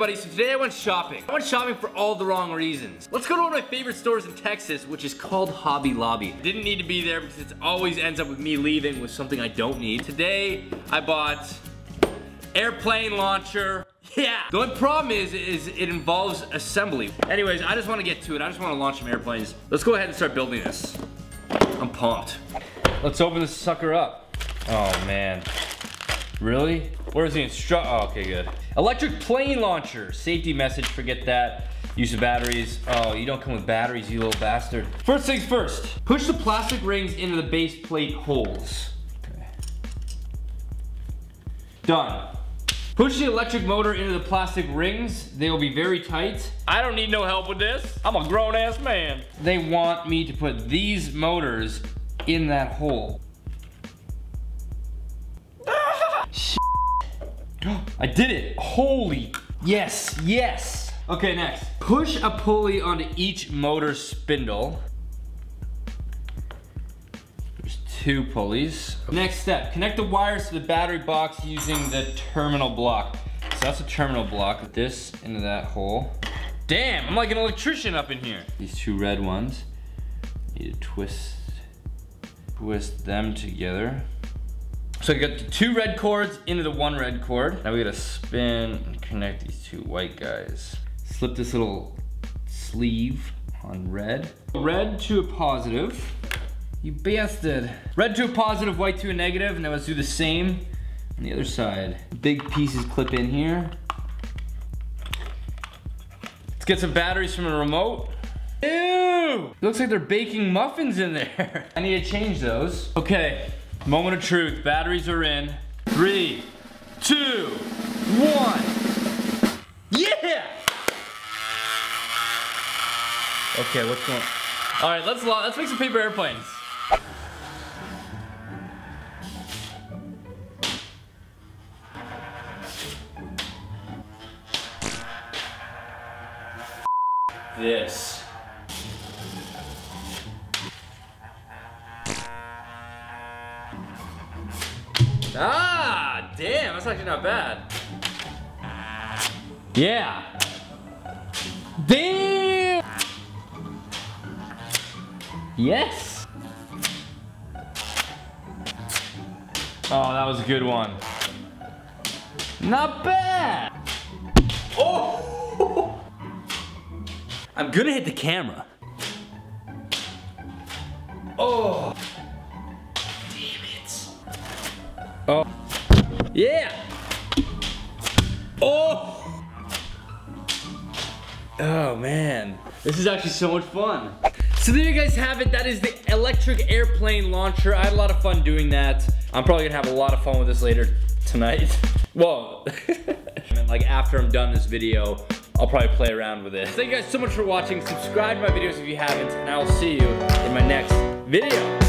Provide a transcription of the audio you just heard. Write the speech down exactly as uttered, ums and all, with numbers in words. everybody, so today I went shopping. I went shopping for all the wrong reasons. Let's go to one of my favorite stores in Texas, which is called Hobby Lobby. Didn't need to be there because it always ends up with me leaving with something I don't need. Today, I bought airplane launcher. Yeah. The only problem is, is it involves assembly. Anyways, I just want to get to it. I just want to launch some airplanes. Let's go ahead and start building this. I'm pumped. Let's open this sucker up. Oh man. Really? Where's the instru- oh, okay, good. Electric plane launcher. Safety message, forget that. Use of batteries. Oh, you don't come with batteries, you little bastard. First things first. Push the plastic rings into the base plate holes. Okay. Done. Push the electric motor into the plastic rings. They will be very tight. I don't need no help with this. I'm a grown-ass man. They want me to put these motors in that hole. I did it. Holy. Yes, yes. Okay, next. Push a pulley onto each motor spindle. There's two pulleys. Okay. Next step, connect the wires to the battery box using the terminal block. So that's a terminal block. Put this into that hole. Damn, I'm like an electrician up in here. These two red ones. Need to twist, twist them together. So we got the two red cords into the one red cord. Now we gotta spin and connect these two white guys. Slip this little sleeve on red. Red to a positive. You bastard. Red to a positive, white to a negative, and now let's do the same on the other side. Big pieces clip in here. Let's get some batteries from a remote. Ew! It looks like they're baking muffins in there. I need to change those. Okay. Moment of truth, batteries are in. Three, two, one. Yeah! Okay, what's going on? All right, let's, let's make some paper airplanes. This. Ah, damn, that's actually not bad. Yeah. Damn. Yes. Oh, that was a good one. Not bad. Oh. I'm gonna hit the camera. Oh. Oh. Yeah. Oh. Oh man. This is actually so much fun. So there you guys have it. That is the electric airplane launcher. I had a lot of fun doing that. I'm probably gonna have a lot of fun with this later tonight. Whoa. And like after I'm done this video, I'll probably play around with it. Thank you guys so much for watching. Subscribe to my videos if you haven't, and I'll see you in my next video.